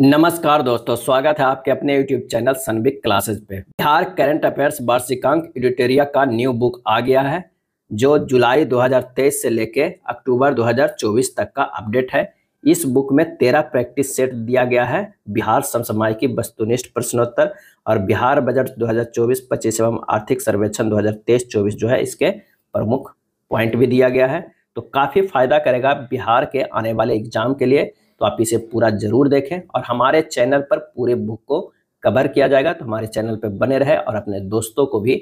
नमस्कार दोस्तों, स्वागत है आपके अपने यूट्यूब चैनल सनबिक क्लासेस पे। बिहार करंट अफेयर्स वार्षिकांक एडिटोरिया का न्यू बुक आ गया है, जो जुलाई 2023 से लेके अक्टूबर 2024 तक का अपडेट है। इस बुक में 13 प्रैक्टिस सेट दिया गया है बिहार समसामयिक की वस्तुनिष्ठ प्रश्नोत्तर और बिहार बजट 2024-25 एवं आर्थिक सर्वेक्षण 2023-24 जो है इसके प्रमुख पॉइंट भी दिया गया है, तो काफ़ी फायदा करेगा बिहार के आने वाले एग्जाम के लिए। तो आप इसे पूरा जरूर देखें और हमारे चैनल पर पूरे बुक को कवर किया जाएगा, तो हमारे चैनल पर बने रहे और अपने दोस्तों को भी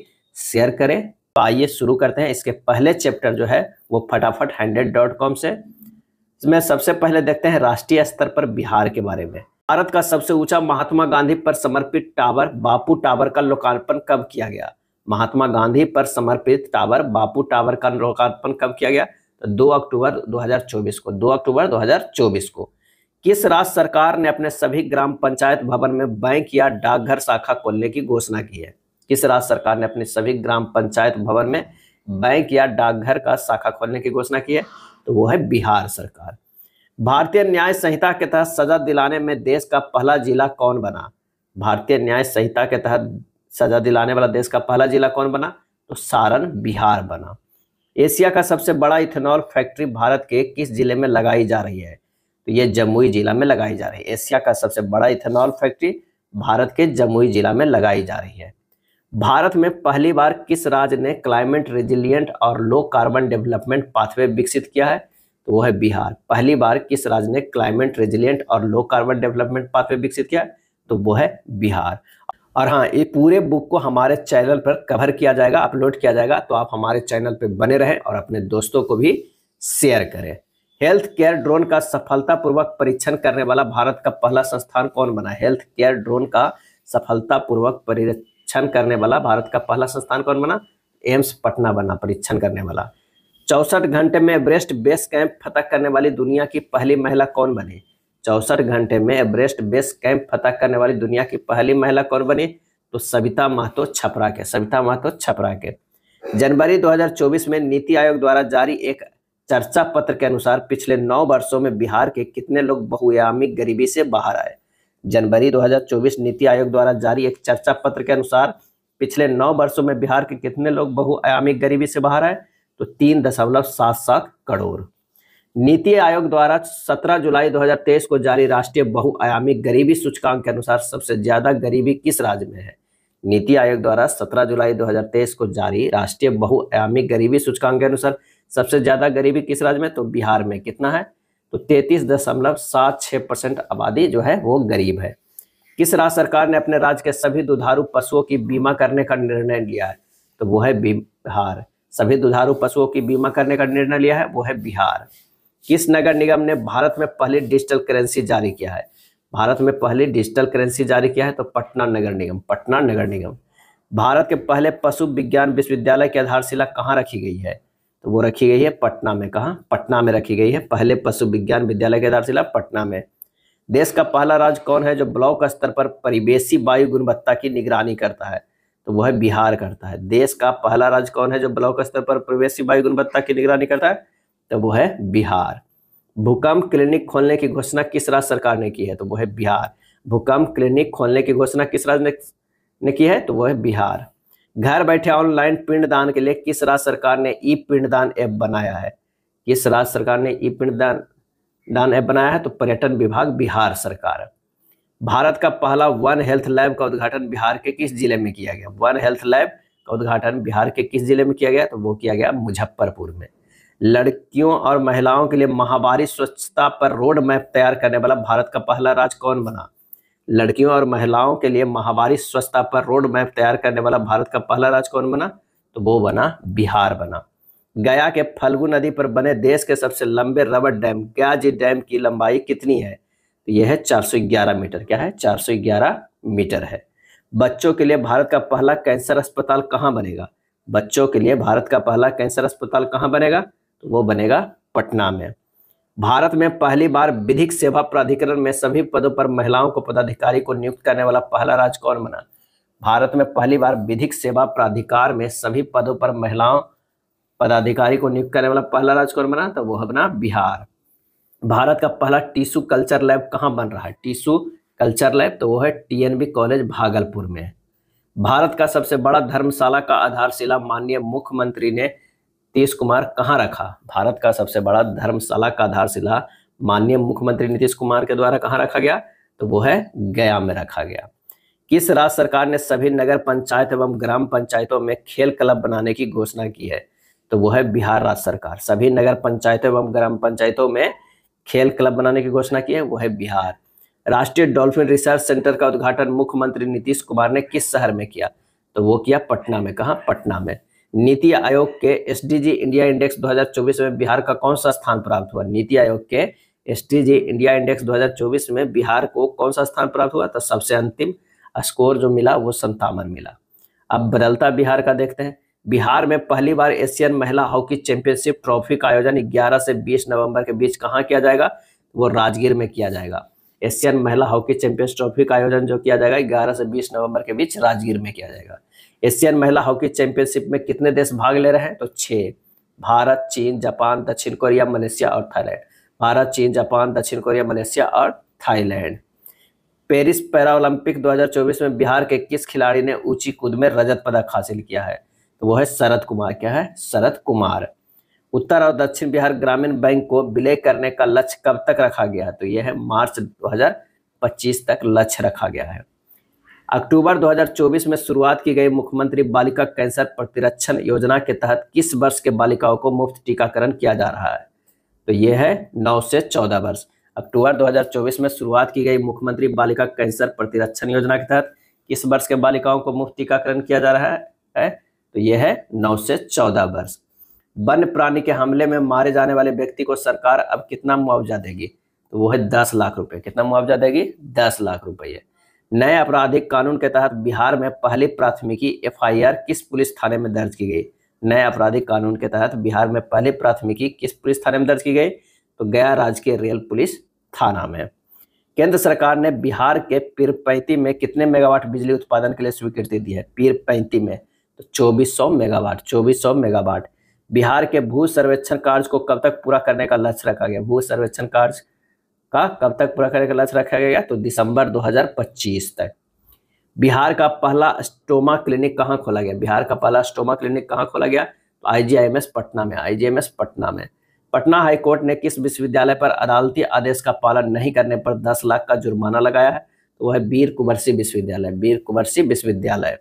शेयर करें। तो आइए शुरू करते हैं। इसके पहले चैप्टर जो है वो fatafat100.com से। इसमें सबसे पहले देखते हैं राष्ट्रीय स्तर पर बिहार के बारे में। भारत का सबसे ऊंचा महात्मा गांधी पर समर्पित टावर बापू टावर का लोकार्पण कब किया गया? महात्मा गांधी पर समर्पित टावर बापू टावर का लोकार्पण कब किया गया? तो 2 अक्टूबर 2024 को। 2 अक्टूबर 2024 को किस राज्य सरकार ने अपने सभी ग्राम पंचायत भवन में बैंक या डाकघर शाखा खोलने की घोषणा की है? किस राज्य सरकार ने अपने सभी ग्राम पंचायत भवन में बैंक या डाकघर का शाखा खोलने की घोषणा की है? तो वो है बिहार सरकार। भारतीय न्याय संहिता के तहत सजा दिलाने में देश का पहला जिला कौन बना? भारतीय न्याय संहिता के तहत सजा दिलाने वाला देश का पहला जिला कौन बना? तो सारण बिहार बना। एशिया का सबसे बड़ा इथेनॉल फैक्ट्री भारत के किस जिले में लगाई जा रही है? तो ये जमुई जिला में लगाई जा रही है। एशिया का सबसे बड़ा इथेनॉल फैक्ट्री भारत के जमुई जिला में लगाई जा रही है। भारत में पहली बार किस राज्य ने क्लाइमेट रेजिलियंट और लो कार्बन डेवलपमेंट पाथवे विकसित किया है? तो वो है बिहार। पहली बार किस राज्य ने क्लाइमेट रेजिलियंट और लो कार्बन डेवलपमेंट पाथवे विकसित किया है? तो वो है बिहार। और हाँ, ये पूरे बुक को हमारे चैनल पर कवर किया जाएगा, अपलोड किया जाएगा, तो आप हमारे चैनल पर बने रहें और अपने दोस्तों को भी शेयर करें। हेल्थ केयर ड्रोन का सफलतापूर्वक परीक्षण करने वाला भारत का पहला संस्थान कौन बना? हेल्थ केयर ड्रोन का सफलतापूर्वक परीक्षण करने वाला भारत का पहला संस्थान कौन बना? एम्स पटना बना परीक्षण करने वाला। 64 घंटे में एवरेस्ट बेस कैंप फतह करने वाली दुनिया की पहली महिला कौन बनी? 64 घंटे में एवरेस्ट बेस कैंप फतह करने वाली दुनिया की पहली महिला कौन बनी? तो सविता महतो छपरा के। सविता महतो छपरा के। जनवरी 2024 में नीति आयोग द्वारा जारी एक चर्चा पत्र के अनुसार पिछले 9 वर्षों में बिहार के कितने लोग बहुआयामी गरीबी से बाहर आए? जनवरी 2024 नीति आयोग द्वारा जारी एक चर्चा पत्र के अनुसार पिछले 9 वर्षों में बिहार के कितने लोग बहुआयामी गरीबी से बाहर आए? तो 3.77 करोड़। नीति आयोग द्वारा 17 जुलाई 2023 को जारी राष्ट्रीय बहुआयामी गरीबी सूचकांक के अनुसार सबसे ज्यादा गरीबी किस राज्य में है? नीति आयोग द्वारा 17 जुलाई 2023 को जारी राष्ट्रीय बहुआयामी गरीबी सूचकांक के अनुसार सबसे ज्यादा गरीबी किस राज्य में? तो बिहार में। कितना है? तो 33.76% आबादी जो है वो गरीब है। किस राज्य सरकार ने अपने राज्य के सभी दुधारू पशुओं की बीमा करने का निर्णय लिया है? तो वो है बिहार। सभी दुधारू पशुओं की बीमा करने का निर्णय लिया है, वो है बिहार। किस नगर निगम ने भारत में पहली डिजिटल करेंसी जारी किया है? भारत में पहली डिजिटल करेंसी जारी किया है तो पटना नगर निगम। पटना नगर निगम। भारत के पहले पशु विज्ञान विश्वविद्यालय की आधारशिला कहाँ रखी गई है? तो वो रखी गई है पटना में। कहाँ? पटना में रखी गई है। पहले पशु विज्ञान विद्यालय की आधारशिला पटना में। देश का पहला राज्य कौन है जो ब्लॉक स्तर पर परिवेशी वायु गुणवत्ता की निगरानी करता है? तो वह बिहार करता है। देश का पहला राज्य कौन है जो ब्लॉक स्तर पर परिवेशी वायु गुणवत्ता की निगरानी करता है? तो वो है बिहार। भूकंप क्लिनिक खोलने की घोषणा किस राज्य सरकार ने की है? तो वो है बिहार। भूकंप क्लिनिक खोलने की घोषणा किस राज्य ने की है? तो वो है बिहार। घर बैठे ऑनलाइन पिंडदान के लिए किस राज्य सरकार ने ई पिंडदान ऐप बनाया है? किस राज्य सरकार ने ई पिंडदान ऐप बनाया है? तो पर्यटन विभाग बिहार सरकार। भारत का पहला वन हेल्थ लैब का उद्घाटन बिहार के किस जिले में किया गया? वन हेल्थ लैब का उद्घाटन बिहार के किस जिले में किया गया? तो वो किया गया मुजफ्फरपुर में। लड़कियों और महिलाओं के लिए माहवारी स्वच्छता पर रोड मैप तैयार करने वाला भारत का पहला राज्य कौन बना? लड़कियों और महिलाओं के लिए माहवारी स्वच्छता पर रोड मैप तैयार करने वाला भारत का पहला राज्य कौन बना? तो वो बना बिहार बना। गया के फल्गु नदी पर बने देश के सबसे लंबे रबर डैम गयाजी डैम की लंबाई कितनी है? तो यह है 411 मीटर। क्या है? 411 मीटर है। बच्चों के लिए भारत का पहला कैंसर अस्पताल कहाँ बनेगा? बच्चों के लिए भारत का पहला कैंसर अस्पताल कहाँ बनेगा? तो वो बनेगा पटना में। भारत में पहली बार विधिक सेवा प्राधिकरण में सभी पदों पर महिलाओं को पदाधिकारी को नियुक्त करने वाला पहला राज्य कौन बना? भारत में पहली बार विधिक सेवा प्राधिकार में सभी पदों पर महिलाओं पदाधिकारी को नियुक्त करने वाला पहला राज्य कौन बना? तो वो बना बिहार। भारत का पहला टिश्यू कल्चर लैब कहाँ बन रहा है? टिश्यू कल्चर लैब, तो वो है टीएनबी कॉलेज भागलपुर में। भारत का सबसे बड़ा धर्मशाला का आधारशिला माननीय मुख्यमंत्री ने नीतीश कुमार कहाँ रखा? भारत का सबसे बड़ा धर्मशाला का आधारशिला माननीय मुख्यमंत्री नीतीश कुमार के द्वारा कहाँ रखा गया? तो वो है गया में रखा गया। किस राज्य सरकार ने सभी नगर पंचायत एवं ग्राम पंचायतों में खेल क्लब बनाने की घोषणा की है? तो वो है बिहार राज्य सरकार। सभी नगर पंचायतों एवं ग्राम पंचायतों में खेल क्लब बनाने की घोषणा की है, वो है बिहार। राष्ट्रीय डॉल्फिन रिसर्च सेंटर का उद्घाटन मुख्यमंत्री नीतीश कुमार ने किस शहर में किया? तो वो किया पटना में। कहाँ? पटना में। नीति आयोग के एसडीजी इंडिया इंडेक्स 2024 में बिहार का कौन सा स्थान प्राप्त हुआ? नीति आयोग के एसडीजी इंडिया इंडेक्स 2024 में बिहार को कौन सा स्थान प्राप्त हुआ? तो सबसे अंतिम स्कोर जो मिला वो 57 मिला। अब बदलता बिहार का देखते हैं। बिहार में पहली बार एशियन महिला हॉकी चैंपियनशिप ट्रॉफी का आयोजन 11 से 20 नवंबर के बीच कहाँ किया जाएगा? वो राजगीर में किया जाएगा। एशियन महिला हॉकी चैंपियंस ट्रॉफी का आयोजन जो किया जाएगा 11 से 20 नवंबर के बीच राजगीर में किया जाएगा। एशियन महिला हॉकी चैंपियनशिप में कितने देश भाग ले रहे हैं? तो 6। भारत, चीन, जापान, दक्षिण कोरिया, मलेशिया और थाईलैंड। भारत, चीन, जापान, दक्षिण कोरिया, मलेशिया और थाईलैंड। पेरिस पैरालंपिक 2024 में बिहार के किस खिलाड़ी ने ऊंची कूद में रजत पदक हासिल किया है? तो वो है शरद कुमार। क्या है? शरद कुमार। उत्तर और दक्षिण बिहार ग्रामीण बैंक को विलय करने का लक्ष्य कब तक रखा गया? तो यह है मार्च 2025 तक लक्ष्य रखा गया है। अक्टूबर 2024 में शुरुआत की गई मुख्यमंत्री बालिका कैंसर प्रतिरक्षण योजना के तहत किस वर्ष के बालिकाओं को मुफ्त टीकाकरण किया जा रहा है? तो यह है 9 से 14 वर्ष। अक्टूबर 2024 में शुरुआत की गई मुख्यमंत्री बालिका कैंसर प्रतिरक्षण योजना के तहत किस वर्ष के बालिकाओं को मुफ्त टीकाकरण किया जा रहा है? तो यह है 9 से 14 वर्ष। वन्य प्राणी के हमले में मारे जाने वाले व्यक्ति को सरकार अब कितना मुआवजा देगी? तो वो है 10 लाख रुपये। कितना मुआवजा देगी? 10 लाख रुपये। नए आपराधिक कानून के तहत बिहार में पहली प्राथमिकी एफआईआर किस पुलिस थाने में दर्ज की गई? नए आपराधिक कानून के तहत बिहार में पहली प्राथमिकी किस पुलिस थाने में दर्ज की गई? तो गया राजकीय रेल पुलिस थाना में। केंद्र सरकार ने बिहार के पीरपैंती में कितने मेगावाट बिजली उत्पादन के लिए स्वीकृति दी है? पीरपैंती में तो 2400 मेगावाट। 2400 मेगावाट। बिहार के भू सर्वेक्षण कार्य को कब तक पूरा करने का लक्ष्य रखा गया? भू सर्वेक्षण कार्य का कब तक पूरा करने का लक्ष्य रखा गया? तो दिसंबर 2025 तक। बिहार का पहला स्टोमा क्लिनिक कहाँ खोला गया? बिहार का पहला स्टोमा क्लिनिक कहाँ खोला गया? तो आईजीआईएमएस पटना में। आईजीआईएमएस पटना में। पटना हाईकोर्ट ने किस विश्वविद्यालय पर अदालती आदेश का पालन नहीं करने पर 10 लाख का जुर्माना लगाया है? तो वह वीर कुंवर सिंह विश्वविद्यालय। वीर कुंवर सिंह विश्वविद्यालय।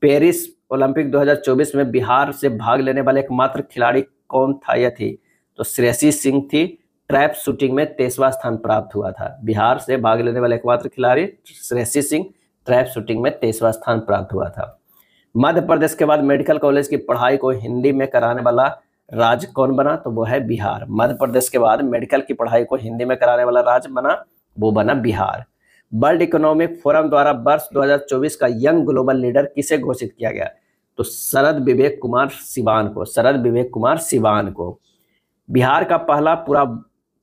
पेरिस ओलंपिक 2024 में बिहार से भाग लेने वाले एकमात्र खिलाड़ी कौन था या थी? तो श्रेयसी सिंह थी। ट्रैप शूटिंग में 23वां स्थान प्राप्त हुआ था। बिहार से भाग लेने वाले एकमात्र खिलाड़ी श्रेयसी सिंह ट्रैप शूटिंग में 23वां स्थान प्राप्त हुआ था। मध्य प्रदेश के बाद मेडिकल कॉलेज की पढ़ाई को हिंदी में कराने वाला राज्य कौन बना? तो वो है बिहार। मध्य प्रदेश के बाद मेडिकल की पढ़ाई को हिंदी में कराने वाला राज्य बना, वो बना बिहार। वर्ल्ड इकोनॉमिक फोरम द्वारा वर्ष 2024 का यंग ग्लोबल लीडर किसे घोषित किया गया? तो शरद विवेक कुमार सिवान को। शरद विवेक कुमार सिवान को। बिहार का पहला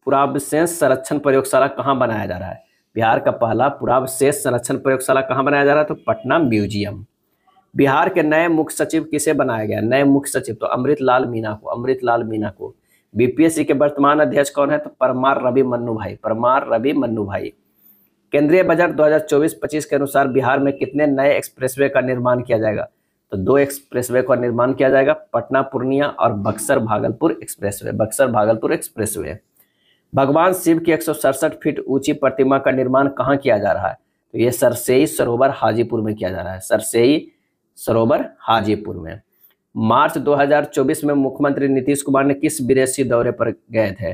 पुरावशेष संरक्षण प्रयोगशाला कहाँ बनाया जा रहा है? बिहार का पहला पुरावशेष संरक्षण प्रयोगशाला कहाँ बनाया जा रहा है? तो पटना म्यूजियम। बिहार के नए मुख्य सचिव किसे बनाया गया? नए मुख्य सचिव तो अमृतलाल मीणा को। अमृतलाल मीणा को। बीपीएससी के वर्तमान अध्यक्ष कौन है? तो परमार रवि मन्नू भाई। परमार रवि मन्नू भाई। केंद्रीय बजट 2024-25 के अनुसार बिहार में कितने नए एक्सप्रेसवे का निर्माण किया जाएगा? तो 2 एक्सप्रेसवे का निर्माण किया जाएगा, पटना पूर्णिया और बक्सर भागलपुर एक्सप्रेसवे। बक्सर भागलपुर एक्सप्रेसवे। भगवान शिव की 167 फीट ऊंची प्रतिमा का निर्माण कहाँ किया जा रहा है? तो ये सरसेई सरोवर हाजीपुर में किया जा रहा है। सरसेई सरोवर हाजीपुर में। मार्च 2024 में मुख्यमंत्री नीतीश कुमार ने किस विदेशी दौरे पर गए थे?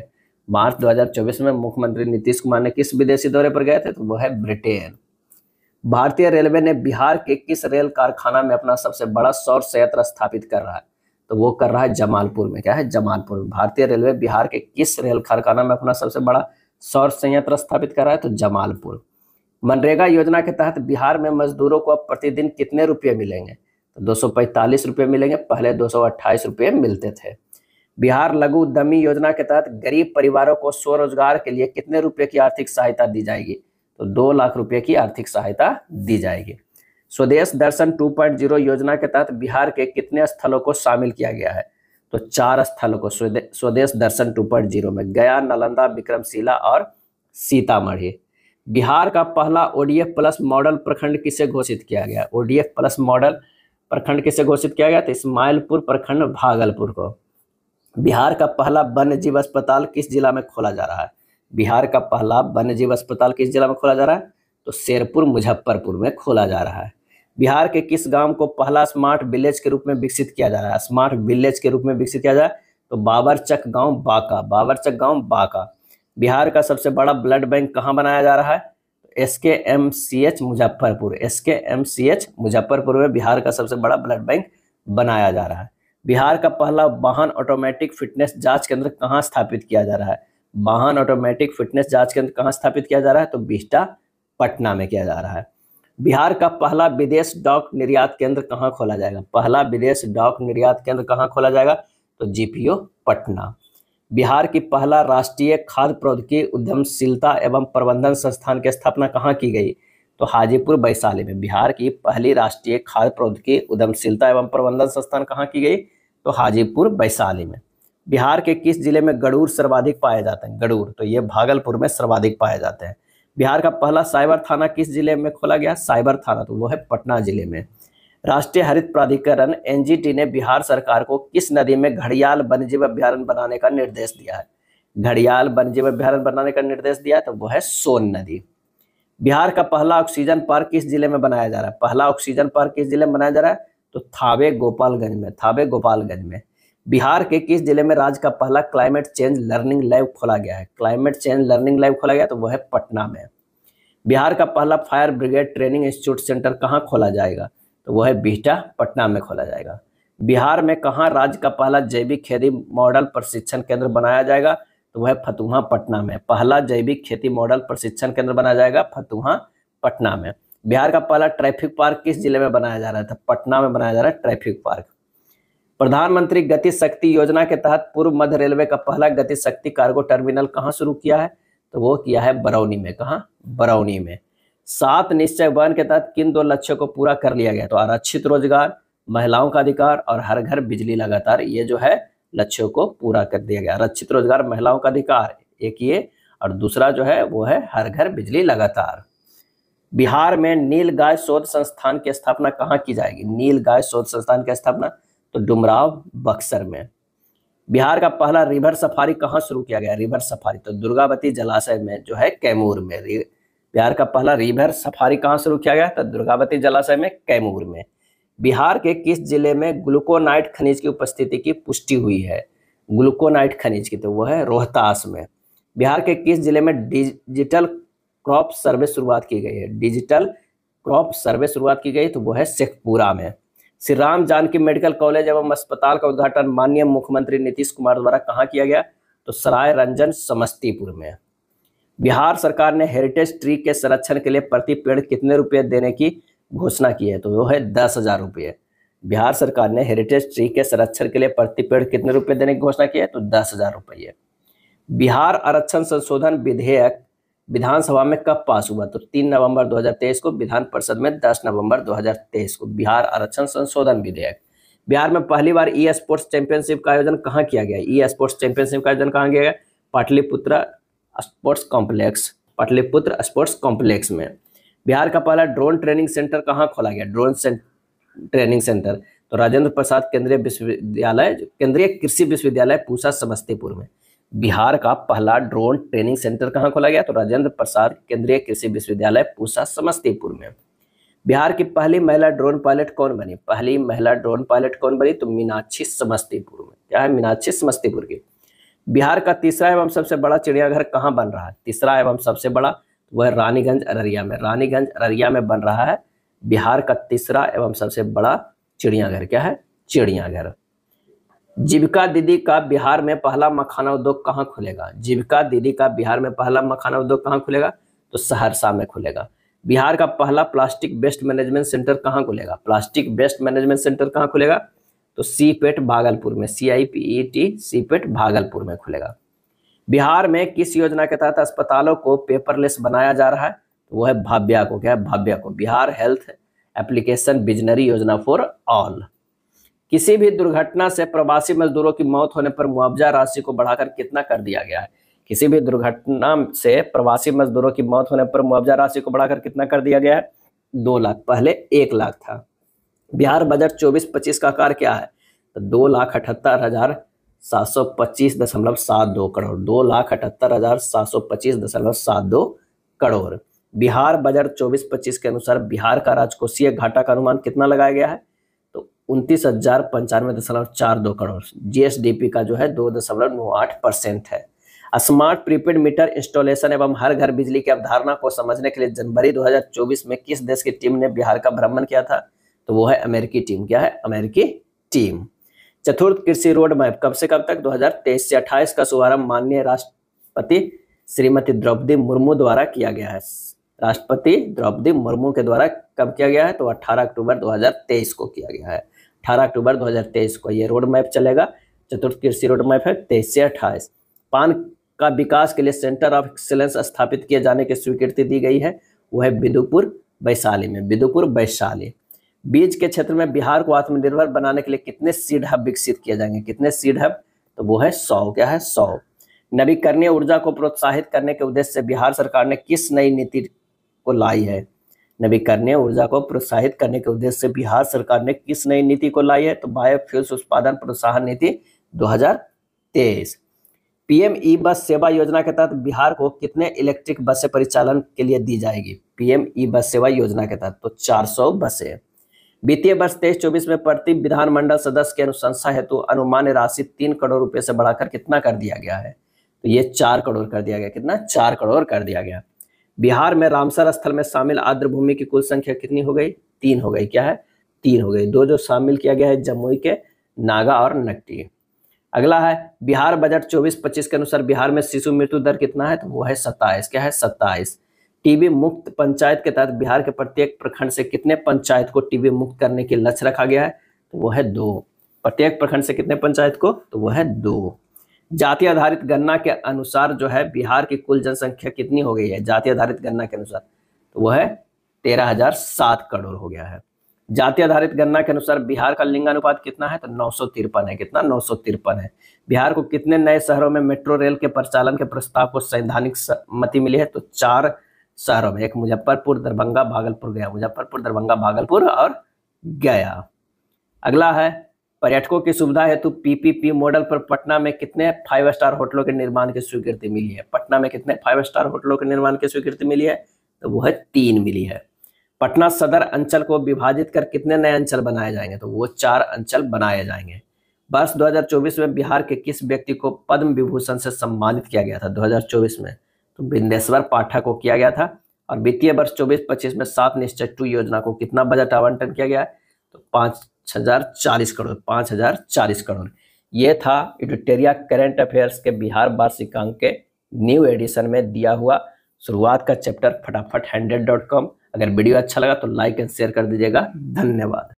मार्च 2024 में मुख्यमंत्री नीतीश कुमार ने किस विदेशी दौरे पर गए थे? तो वो है ब्रिटेन। भारतीय रेलवे ने बिहार के किस रेल कारखाना में अपना सबसे बड़ा सौर संयंत्र स्थापित कर रहा है? तो वो कर रहा है जमालपुर में। क्या है? जमालपुर में। भारतीय रेलवे बिहार के किस रेल कारखाना में अपना सबसे बड़ा सौर संयंत्र स्थापित कर रहा है? तो जमालपुर। मनरेगा योजना के तहत बिहार में मजदूरों को अब प्रतिदिन कितने रुपये मिलेंगे? तो 245 रुपये मिलेंगे। पहले 228 रुपये मिलते थे। बिहार लघु उद्यमी योजना के तहत गरीब परिवारों को स्वरोजगार के लिए कितने रुपये की आर्थिक सहायता दी जाएगी? तो 2 लाख रुपये की आर्थिक सहायता दी जाएगी। स्वदेश दर्शन 2.0 योजना के तहत बिहार के कितने स्थलों को शामिल किया गया है? तो 4 स्थलों को स्वदेश दर्शन 2.0 में, गया, नालंदा, विक्रमशिला और सीतामढ़ी। बिहार का पहला ओडीएफ प्लस मॉडल प्रखंड किसे घोषित किया गया? ओडीएफ प्लस मॉडल प्रखंड किसे घोषित किया गया? तो इस्माइलपुर प्रखंड भागलपुर को। बिहार का पहला वन्य जीव अस्पताल किस जिला में खोला जा रहा है? बिहार का पहला वन्य जीव अस्पताल किस जिला में खोला जा रहा है? तो शेरपुर मुजफ्फरपुर में खोला जा रहा है। बिहार के किस गांव को पहला स्मार्ट विलेज के रूप में विकसित किया जा रहा है? स्मार्ट विलेज के रूप में विकसित किया जाए तो बाबरचक गाँव बांका, बाबरचक गाँव बांका। बिहार का सबसे बड़ा ब्लड बैंक कहाँ बनाया जा रहा है? SKMCH मुजफ्फरपुर, SKMCH मुजफ्फरपुर में बिहार का सबसे बड़ा ब्लड बैंक बनाया जा रहा है। बिहार का पहला वाहन ऑटोमेटिक फिटनेस जांच केंद्र कहाँ स्थापित किया जा रहा है? वाहन ऑटोमेटिक फिटनेस जांच केंद्र कहाँ स्थापित किया जा रहा है? तो बिहटा पटना में किया जा रहा है। बिहार का पहला विदेश डॉक निर्यात केंद्र कहाँ खोला जाएगा? पहला विदेश डॉक निर्यात केंद्र कहाँ खोला जाएगा? तो GPO पटना। बिहार की पहला राष्ट्रीय खाद्य प्रौद्योगिकी उद्यमशीलता एवं प्रबंधन संस्थान की स्थापना कहाँ की गई? तो हाजीपुर वैशाली में। बिहार की पहली राष्ट्रीय खाद्य प्रौद्योगिकी उद्यमशीलता एवं प्रबंधन संस्थान कहाँ की गई? तो हाजीपुर वैशाली में। बिहार के किस जिले में गरुड़ सर्वाधिक पाए जाते हैं? गरुड़, तो ये भागलपुर में सर्वाधिक पाए जाते हैं। बिहार का पहला साइबर थाना किस जिले में खोला गया? साइबर थाना तो वो है पटना जिले में। राष्ट्रीय हरित प्राधिकरण NGT ने बिहार सरकार को किस नदी में घड़ियाल वन्यजीव अभ्यारण्य बनाने का निर्देश दिया है? घड़ियाल वन्यजीव अभ्यारण्य बनाने का निर्देश दिया तो वो है सोन नदी। बिहार का पहला ऑक्सीजन पार्क किस जिले में बनाया जा रहा है? पहला ऑक्सीजन पार्क किस जिले में बनाया जा रहा है? तो थावे गोपालगंज में, थावे गोपालगंज में। बिहार के किस जिले में राज्य का पहला क्लाइमेट चेंज लर्निंग लैब खोला गया है? क्लाइमेट चेंज लर्निंग लैब खोला गया तो वह है पटना में। बिहार का पहला fire brigade training institute centre कहाँ खोला जाएगा? तो वह है बिहटा पटना में खोला जाएगा। बिहार में कहाँ राज्य का पहला जैविक खेती मॉडल प्रशिक्षण केंद्र बनाया जाएगा? तो वह फतुहा पटना में। पहला जैविक खेती मॉडल प्रशिक्षण केंद्र बनाया जाएगा फतुहा पटना में। बिहार का पहला ट्रैफिक पार्क किस जिले में बनाया जा रहा था? पटना में बनाया जा रहा है ट्रैफिक पार्क। प्रधानमंत्री गति शक्ति योजना के तहत पूर्व मध्य रेलवे का पहला गति शक्ति कार्गो टर्मिनल कहाँ शुरू किया है? तो वो किया है बरौनी में। कहाँ? बरौनी में। सात निश्चय वन के तहत किन दो लक्ष्यों को पूरा कर लिया गया? तो आरक्षित रोजगार, महिलाओं का अधिकार और हर घर बिजली लगातार, ये जो है लक्ष्यों को पूरा कर दिया गया। आरक्षित रोजगार, महिलाओं का अधिकार, एक ये, और दूसरा जो है वो है हर घर बिजली लगातार। बिहार में नील गाय शोध संस्थान की स्थापना कहाँ की जाएगी? नील गाय शोध संस्थान की स्थापना तो डुमराव बक्सर में। बिहार का पहला रिवर सफारी कहाँ शुरू किया गया? रिवर सफारी तो दुर्गावती जलाशय में, जो है कैमूर में। बिहार का पहला रिवर सफारी कहाँ शुरू किया गया? तो दुर्गावती जलाशय में, कैमूर में। बिहार के किस जिले में ग्लूकोनाइट खनिज की उपस्थिति की पुष्टि हुई है? ग्लूकोनाइट खनिज की, तो वह है रोहतास में। बिहार के किस जिले में डिजिटल क्रॉप सर्वे शुरुआत की गई है? डिजिटल क्रॉप सर्वे शुरुआत की गई तो वो है शेखपुरा में। श्री राम जानकी मेडिकल कॉलेज एवं अस्पताल का उद्घाटन माननीय मुख्यमंत्री नीतीश कुमार द्वारा कहाँ किया गया? तो सराय रंजन समस्तीपुर में। बिहार सरकार ने हेरिटेज ट्री के संरक्षण के लिए प्रति पेड़ कितने रुपये देने की घोषणा की है? तो वो है 10,000 रुपये। बिहार सरकार ने हेरिटेज ट्री के संरक्षण के लिए प्रति पेड़ कितने रुपये देने की घोषणा की है? तो 10,000 रुपये। बिहार आरक्षण संशोधन विधेयक विधानसभा में कब पास हुआ? तो 3 नवंबर 2023 को, विधान परिषद में 10 नवंबर 2023 को। बिहार आरक्षण संशोधन विधेयक। बिहार में पहली बार ई स्पोर्ट्स चैंपियनशिप का आयोजन कहाँ किया गया? ई स्पोर्ट्स चैंपियनशिप का आयोजन कहाँ किया गया? Pataliputra sports complex, Pataliputra sports complex में। बिहार का पहला ड्रोन ट्रेनिंग सेंटर कहाँ खोला गया? ड्रोन ट्रेनिंग सेंटर तो राजेंद्र प्रसाद केंद्रीय विश्वविद्यालय, केंद्रीय कृषि विश्वविद्यालय पूसा समस्तीपुर में। बिहार का पहला ड्रोन ट्रेनिंग सेंटर कहाँ खोला गया? तो राजेंद्र प्रसाद केंद्रीय कृषि विश्वविद्यालय पूसा समस्तीपुर में। बिहार की पहली महिला ड्रोन पायलट कौन बनी? पहली महिला ड्रोन पायलट कौन बनी? तो मीनाक्षी समस्तीपुर में। क्या है? मीनाक्षी समस्तीपुर की। बिहार का तीसरा एवं सबसे बड़ा चिड़ियाघर कहाँ बन रहा है? तीसरा एवं सबसे बड़ा वह रानीगंज अररिया में, रानीगंज अररिया में बन रहा है बिहार का तीसरा एवं सबसे बड़ा चिड़ियाघर। क्या है? चिड़ियाघर। जीविका दीदी का बिहार में पहला मखाना उद्योग कहाँ खुलेगा? जीविका दीदी का बिहार में पहला मखाना उद्योग कहाँ खुलेगा? तो सहरसा में खुलेगा। बिहार का पहला प्लास्टिक वेस्ट मैनेजमेंट सेंटर कहाँ खुलेगा? प्लास्टिक वेस्ट मैनेजमेंट सेंटर कहाँ खुलेगा? तो सीपेट भागलपुर में, CIPET सीपेट भागलपुर में खुलेगा। बिहार में किस योजना के तहत अस्पतालों को पेपरलेस बनाया जा रहा है? तो वह है भाव्या को। क्या है? भाव्या को, बिहार हेल्थ एप्लीकेशन विजनरी योजना फॉर ऑल। किसी भी दुर्घटना से प्रवासी मजदूरों की मौत होने पर मुआवजा राशि को बढ़ाकर कितना कर दिया गया है? किसी भी दुर्घटना से प्रवासी मजदूरों की मौत होने पर मुआवजा राशि को बढ़ाकर कितना कर दिया गया है? 2 लाख, पहले 1 लाख था। बिहार बजट 24-25 का आकार क्या है? तो 2,78,725.72 करोड़, 2,78,725.72 करोड़। बिहार बजट 24-25 के अनुसार बिहार का राजकोषीय घाटा का अनुमान कितना लगाया गया है? तो 29,095.42 करोड़। जीएसडीपी का जो है 2.98% है। स्मार्ट प्रीपेड मीटर इंस्टॉलेशन एवं हर घर बिजली की अवधारणा को समझने के लिए जनवरी 2024 में किस देश की टीम ने बिहार का भ्रमण किया था? तो वो है अमेरिकी टीम। क्या है? अमेरिकी टीम। चतुर्थ कृषि रोड मैप कब से कब तक? 2023 से 2028 का शुभारंभ माननीय राष्ट्रपति श्रीमती द्रौपदी मुर्मू द्वारा किया गया है। राष्ट्रपति द्रौपदी मुर्मू के द्वारा कब किया गया है? तो 18 अक्टूबर 2023 को किया गया है। 18 अक्टूबर 2023 को ये रोड मैप चलेगा। चतुर्थ कृषि रोड मैप है 23 से 28। पान का विकास के लिए सेंटर ऑफ एक्सीलेंस स्थापित किए जाने की स्वीकृति दी गई है, वो है बिदुपुर वैशाली में। बिदुपुर वैशाली। बीज के क्षेत्र में बिहार को आत्मनिर्भर बनाने के लिए कितने सीड हब विकसित किए जाएंगे? कितने सीड हब? तो वो है 100। क्या है? 100। नवीकरणीय ऊर्जा को प्रोत्साहित करने के उद्देश्य से बिहार सरकार ने किस नई नीति को लाई है? नवीकरणीय ऊर्जा को प्रोत्साहित करने के उद्देश्य से बिहार सरकार ने किस नई नीति को लाई है? तो बायोफ्यूल्स उत्पादन प्रोत्साहन नीति 2023। पीएम ई बस सेवा योजना के तहत बिहार को कितने इलेक्ट्रिक बसें परिचालन के लिए दी जाएगी? पीएम ई बस सेवा योजना के तहत तो 400 बसें। वित्तीय वर्ष 23-24 में प्रति विधानमंडल सदस्य की अनुशंसा हेतु अनुमान राशि 3 करोड़ रुपए से बढ़ाकर कितना कर दिया गया है? तो ये 4 करोड़ कर दिया गया। कितना? 4 करोड़ कर दिया गया। बिहार में रामसर स्थल में शामिल आर्द्र भूमि की कुल संख्या कितनी हो गई? 3 हो गई। क्या है? 3 हो गई। 2 जो शामिल किया गया है जमुई के नागा और नकटी। अगला है बिहार बजट 24-25 के अनुसार बिहार में शिशु मृत्यु दर कितना है? तो वो है 27। क्या है? 27। टीबी मुक्त पंचायत के तहत बिहार के प्रत्येक प्रखंड से कितने पंचायत को टीबी मुक्त करने के लक्ष्य रखा गया है? तो वो है 2। प्रत्येक प्रखंड से कितने पंचायत को? तो वो है 2। जाति आधारित गणना के अनुसार जो है बिहार की कुल जनसंख्या कितनी हो गई है? जाति आधारित गणना के अनुसार तो वो है 13,007 करोड़ हो गया है। जाति आधारित गणना के अनुसार बिहार का लिंगानुपात कितना है? तो 953 है। कितना? 953 है। बिहार को कितने नए शहरों में मेट्रो रेल के परिचालन के प्रस्ताव को संवैधानिक सहमति मिली है? तो 4 शहरों में, एक मुजफ्फरपुर, दरभंगा, भागलपुर, गया। मुजफ्फरपुर, दरभंगा, भागलपुर और गया। अगला है पर्यटकों की सुविधा हेतु पीपीपी मॉडल पर पटना में कितने 5 स्टार होटलों के निर्माण की स्वीकृति मिली है? पटना में कितने 5 स्टार होटलों के निर्माण की स्वीकृति मिली है? तो वो है 3 मिली है। पटना सदर अंचल को विभाजित कर कितने नए अंचल बनाए जाएंगे? तो वो 4 अंचल बनाए जाएंगे। वर्ष 2024 में बिहार के किस व्यक्ति को पद्म विभूषण से सम्मानित किया गया था? 2024 में तो बिंदेश्वर पाठक को किया गया था। और वित्तीय वर्ष 24-25 में 7 निश्चय 2 योजना को कितना बजट आवंटन किया गया? तो 5,040 करोड़। 5,040 करोड़। ये था एडिटोरिया करेंट अफेयर्स के बिहार वार्षिक अंक के न्यू एडिशन में दिया हुआ शुरुआत का चैप्टर फटाफट 100.com। अगर वीडियो अच्छा लगा तो लाइक एंड शेयर कर दीजिएगा। धन्यवाद।